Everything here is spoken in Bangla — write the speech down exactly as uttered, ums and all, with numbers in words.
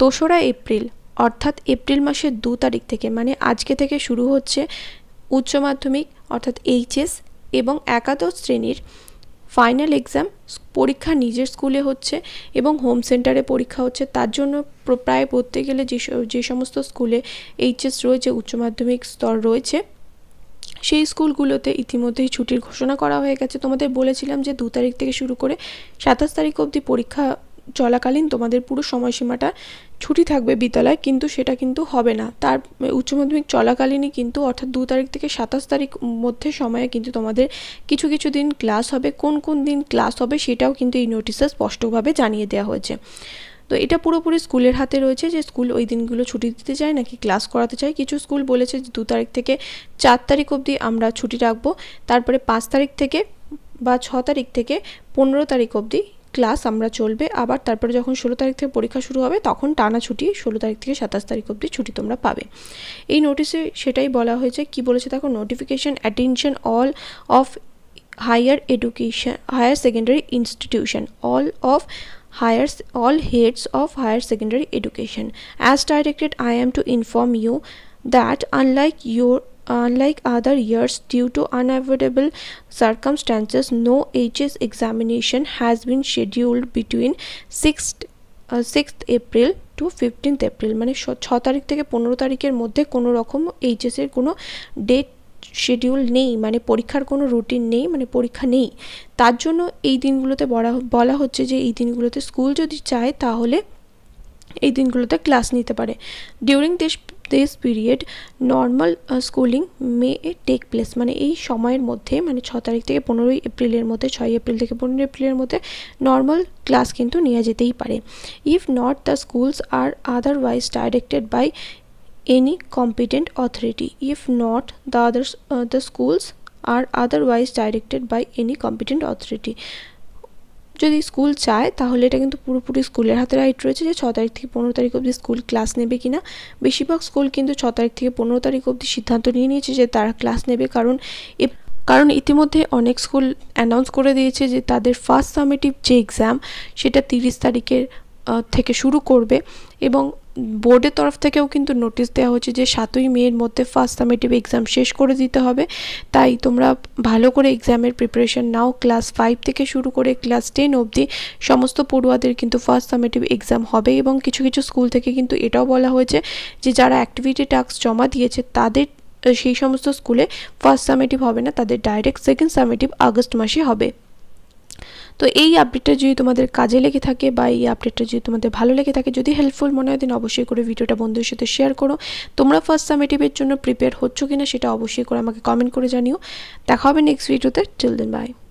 দোসরা এপ্রিল অর্থাৎ এপ্রিল মাসের দু তারিখ থেকে মানে আজকে থেকে শুরু হচ্ছে উচ্চ মাধ্যমিক অর্থাৎ এইচএস এবং একাদশ শ্রেণীর ফাইনাল এক্সাম। পরীক্ষা নিজের স্কুলে হচ্ছে এবং হোম সেন্টারে পরীক্ষা হচ্ছে, তার জন্য প্রায় পড়তে গেলে যে যে সমস্ত স্কুলে এইচএস রয়েছে, উচ্চ মাধ্যমিক স্তর রয়েছে, সেই স্কুলগুলোতে ইতিমধ্যেই ছুটির ঘোষণা করা হয়ে গেছে। তোমাদের বলেছিলাম যে দু তারিখ থেকে শুরু করে সাতাশ তারিখ অবধি পরীক্ষা চলাকালীন তোমাদের পুরো সময়সীমাটা ছুটি থাকবে বিদ্যালয়, কিন্তু সেটা কিন্তু হবে না। তার উচ্চ মাধ্যমিক চলাকালীনই কিন্তু অর্থাৎ দু তারিখ থেকে সাতাশ তারিখ মধ্যে সময়ে কিন্তু তোমাদের কিছু কিছু দিন ক্লাস হবে। কোন কোন দিন ক্লাস হবে সেটাও কিন্তু এই নোটিশে স্পষ্টভাবে জানিয়ে দেওয়া হয়েছে। তো এটা পুরোপুরি স্কুলের হাতে রয়েছে যে স্কুল ওই দিনগুলো ছুটি দিতে চায় নাকি ক্লাস করাতে চায়। কিছু স্কুল বলেছে দু তারিখ থেকে চার তারিখ অবধি আমরা ছুটি রাখবো, তারপরে পাঁচ তারিখ থেকে বা ছ তারিখ থেকে পনেরো তারিখ অবধি ক্লাস আমরা চলবে, আবার তারপরে যখন ষোলো তারিখ থেকে পরীক্ষা শুরু হবে তখন টানা ছুটি ষোলো তারিখ থেকে সাতাশ তারিখ অবধি ছুটি তোমরা পাবে। এই নোটিশে সেটাই বলা হয়েছে। কি বলেছে দেখো, notification attention all of higher education higher secondary institution all of Higher, all heads of higher secondary education. As directed, I am to inform you that unlike your unlike other years, due to unavoidable circumstances, no H S examination has been scheduled between sixth uh, sixth April to fifteenth April. মানে ছয় তারিখ থেকে পনেরো তারিখের মধ্যে কোনো রকম H S এর কোনো ডেট শিডিউল নেই, মানে পরীক্ষার কোনো রুটিন নেই, মানে পরীক্ষা নেই। তার জন্য এই দিনগুলোতে বলা বলা হচ্ছে যে এই দিনগুলোতে স্কুল যদি চায় তাহলে এই দিনগুলোতে ক্লাস নিতে পারে। During this this period normal schooling may take place, মানে এই সময়ের মধ্যে মানে ছ তারিখ থেকে পনেরোই এপ্রিলের মধ্যে ছয় এপ্রিল থেকে পনেরোই এপ্রিলের মধ্যে নর্মাল ক্লাস কিন্তু নেওয়া যেতেই পারে। If not the schools are otherwise directed by any competent authority, if not the others uh, the schools are otherwise directed by any competent authority. যদি স্কুল চায় তাহলে এটা কিন্তু পুরোপুরি স্কুলের হাতে রাইট রয়েছে যে ছ তারিখ থেকে পনেরো তারিখ অবধি স্কুল ক্লাস নেবে কিনা। বেশিরভাগ স্কুল কিন্তু ছ তারিখ থেকে পনেরো তারিখ অবধি সিদ্ধান্ত নিয়ে নিয়েছে যে তারা ক্লাস নেবে, কারণ কারণ ইতিমধ্যে অনেক স্কুল অ্যানাউন্স করে দিয়েছে যে তাদের ফার্স্ট সামেটিভ যে এক্সাম সেটা তিরিশ তারিখের থেকে শুরু করবে, এবং বোর্ডের তরফ থেকেও কিন্তু নোটিশ দেওয়া হচ্ছে যে সাতই মের মধ্যে ফার্স্ট সামেটিভ এক্সাম শেষ করে দিতে হবে। তাই তোমরা ভালো করে এক্সামের প্রিপারেশন নাও। ক্লাস ফাইভ থেকে শুরু করে ক্লাস টেন অবধি সমস্ত পড়ুয়াদের কিন্তু ফার্স্ট সামেটিভ এক্সাম হবে, এবং কিছু কিছু স্কুল থেকে কিন্তু এটাও বলা হয়েছে যে যারা অ্যাক্টিভিটি টাস্ক জমা দিয়েছে তাদের সেই সমস্ত স্কুলে ফার্স্ট সামেটিভ হবে না, তাদের ডাইরেক্ট সেকেন্ড সামেটিভ আগস্ট মাসে হবে। তো এই আপডেটটা যদি তোমাদের কাজে লেগে থাকে বা এই আপডেটটা যদি তোমাদের ভালো লেগে থাকে, যদি হেল্পফুল মনে হয় দেন অবশ্যই করে ভিডিওটা বন্ধুদের সাথে শেয়ার করো। তোমরা ফার্স্ট সামেটিভের জন্য প্রিপেয়ার হচ্ছ কিনা সেটা অবশ্যই করে আমাকে কমেন্ট করে জানিও। দেখা হবে নেক্সট ভিডিওতে। Till then by.